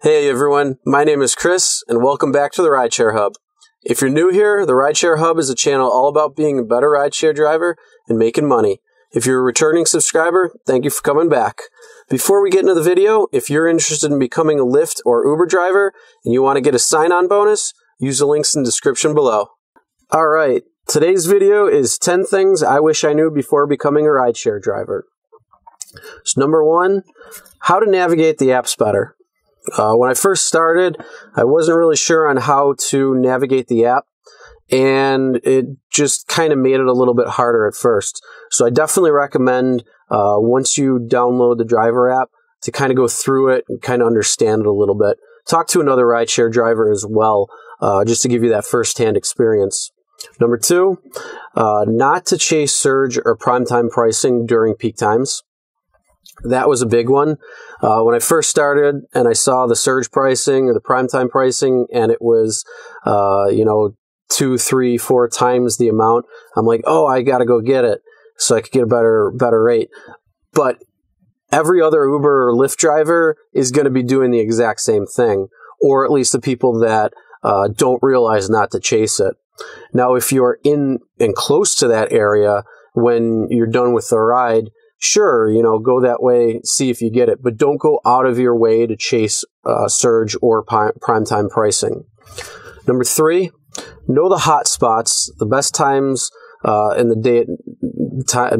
Hey everyone, my name is Chris and welcome back to the Rideshare Hub. If you're new here, the Rideshare Hub is a channel all about being a better rideshare driver and making money. If you're a returning subscriber, thank you for coming back. Before we get into the video, if you're interested in becoming a Lyft or Uber driver and you want to get a sign-on bonus, use the links in the description below. Alright, today's video is 10 things I wish I knew before becoming a rideshare driver. So number one, how to navigate the apps better. When I first started, I wasn't really sure on how to navigate the app, and it just kind of made it a little bit harder at first. So I definitely recommend once you download the driver app to kind of go through it and kind of understand it a little bit. Talk to another rideshare driver as well, just to give you that firsthand experience. Number two, not to chase surge or prime time pricing during peak times. That was a big one. When I first started and I saw the surge pricing or the primetime pricing and it was, you know, 2, 3, 4 times the amount, I'm like, oh, I got to go get it so I could get a better rate. But every other Uber or Lyft driver is going to be doing the exact same thing, or at least the people that don't realize not to chase it. Now, if you're in and close to that area when you're done with the ride, sure, you know, go that way, see if you get it, but don't go out of your way to chase surge or primetime pricing. Number three, know the hot spots, the best times in the day,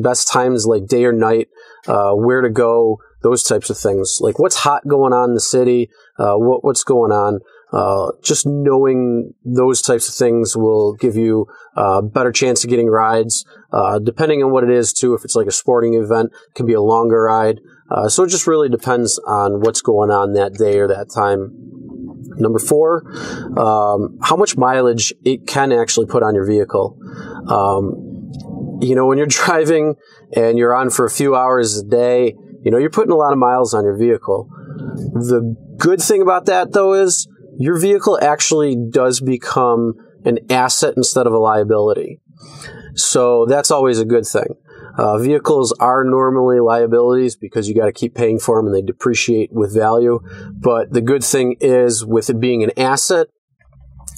best times like day or night, where to go, those types of things. Like what's hot going on in the city, what's going on. Just knowing those types of things will give you a better chance of getting rides, depending on what it is too. If it's like a sporting event, it can be a longer ride. So it just really depends on what's going on that day or that time. Number four, how much mileage it can actually put on your vehicle. You know, when you're driving and you're on for a few hours a day, you know, you're putting a lot of miles on your vehicle. The good thing about that though is, your vehicle actually does become an asset instead of a liability. So that's always a good thing. Vehicles are normally liabilities because you got to keep paying for them and they depreciate with value. But the good thing is with it being an asset,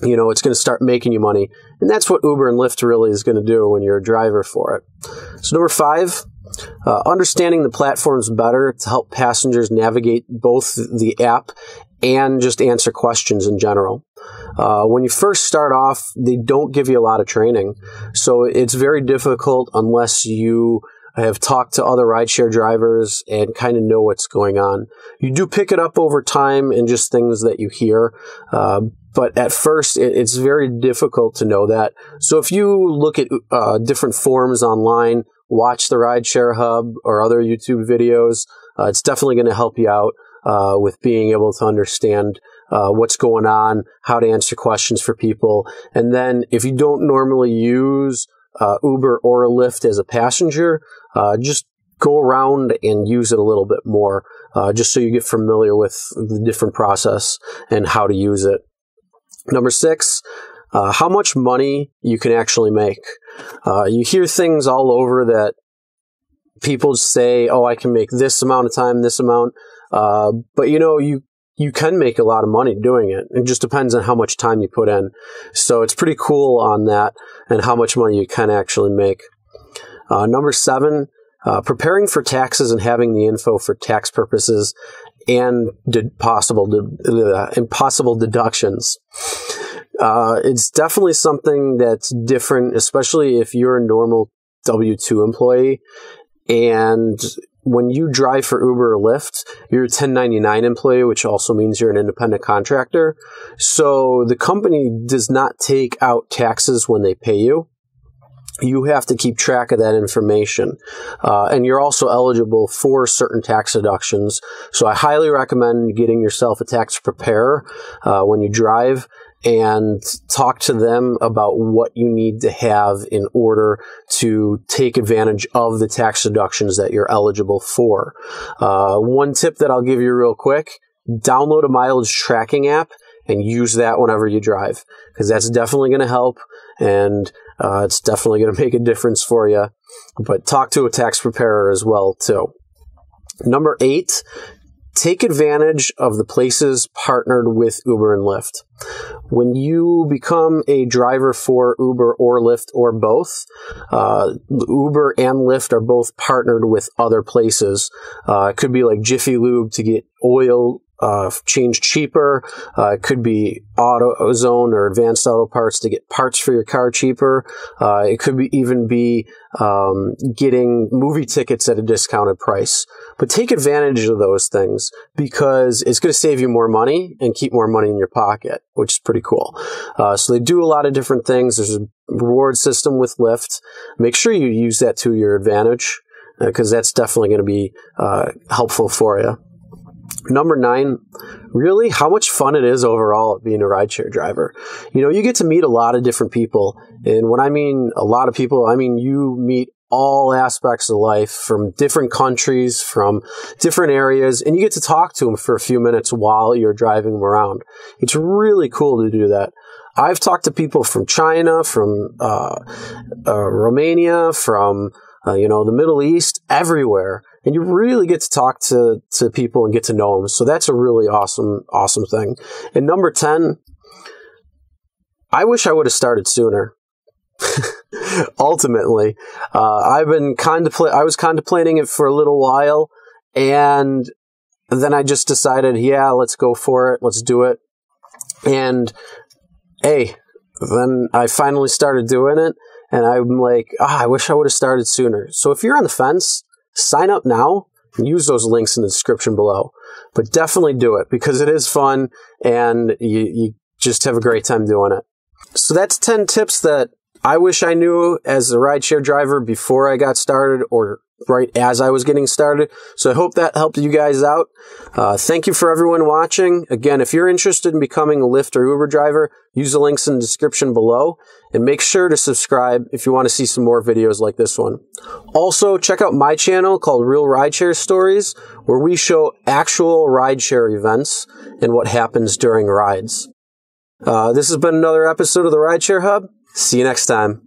you know, it's going to start making you money. And that's what Uber and Lyft really is going to do when you're a driver for it. So number five, understanding the platforms better to help passengers navigate both the app and just answer questions in general. When you first start off, they don't give you a lot of training. So it's very difficult unless you have talked to other rideshare drivers and kind of know what's going on. You do pick it up over time and just things that you hear. But at first, it's very difficult to know that. So if you look at different forums online, watch the Rideshare Hub or other YouTube videos, it's definitely going to help you out with being able to understand what's going on, how to answer questions for people. And then if you don't normally use Uber or Lyft as a passenger, just go around and use it a little bit more, just so you get familiar with the different process and how to use it. Number six, how much money you can actually make. You hear things all over that people say, oh, I can make this amount of time, this amount. But you know, you can make a lot of money doing it. It just depends on how much time you put in. So it's pretty cool on that and how much money you can actually make. Number seven, preparing for taxes and having the info for tax purposes and possible deductions. It's definitely something that's different, especially if you're a normal W-2 employee. And when you drive for Uber or Lyft, you're a 1099 employee, which also means you're an independent contractor. So the company does not take out taxes when they pay you. You have to keep track of that information. And you're also eligible for certain tax deductions. So I highly recommend getting yourself a tax preparer when you drive and talk to them about what you need to have in order to take advantage of the tax deductions that you're eligible for. One tip that I'll give you real quick, download a mileage tracking app and use that whenever you drive, because that's definitely going to help. And it's definitely going to make a difference for you. But talk to a tax preparer as well, too. Number eight, Take advantage of the places partnered with Uber and Lyft. When you become a driver for Uber or Lyft or both, Uber and Lyft are both partnered with other places. It could be like Jiffy Lube to get oil change cheaper. It could be AutoZone or Advanced Auto Parts to get parts for your car cheaper. It could be getting movie tickets at a discounted price. But take advantage of those things because it's going to save you more money and keep more money in your pocket, which is pretty cool. So they do a lot of different things. There's a reward system with Lyft. Make sure you use that to your advantage because that's definitely going to be helpful for you. Number 9, really how much fun it is overall at being a rideshare driver. You know, you get to meet a lot of different people. And when I mean a lot of people, I mean you meet all aspects of life from different countries, from different areas, and you get to talk to them for a few minutes while you're driving them around. It's really cool to do that. I've talked to people from China, from Romania, from the Middle East, everywhere. And you really get to talk to people and get to know them. So that's a really awesome thing. And number 10, I wish I would have started sooner. Ultimately, I was contemplating it for a little while, and then I just decided, yeah, let's go for it. Let's do it. And hey, then I finally started doing it, and I'm like, I wish I would have started sooner. So if you're on the fence, sign up now and use those links in the description below. But definitely do it because it is fun and you just have a great time doing it. So that's 10 tips that I wish I knew as a rideshare driver before I got started or right as I was getting started. So I hope that helped you guys out. Thank you for everyone watching. Again, if you're interested in becoming a Lyft or Uber driver, use the links in the description below and make sure to subscribe if you want to see some more videos like this one. Also, check out my channel called Real Rideshare Stories, where we show actual rideshare events and what happens during rides. This has been another episode of the Rideshare Hub. See you next time.